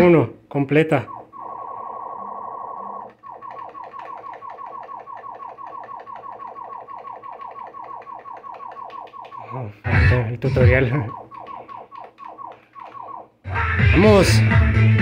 1, completa. Oh, faltó el tutorial. ¡Vamos!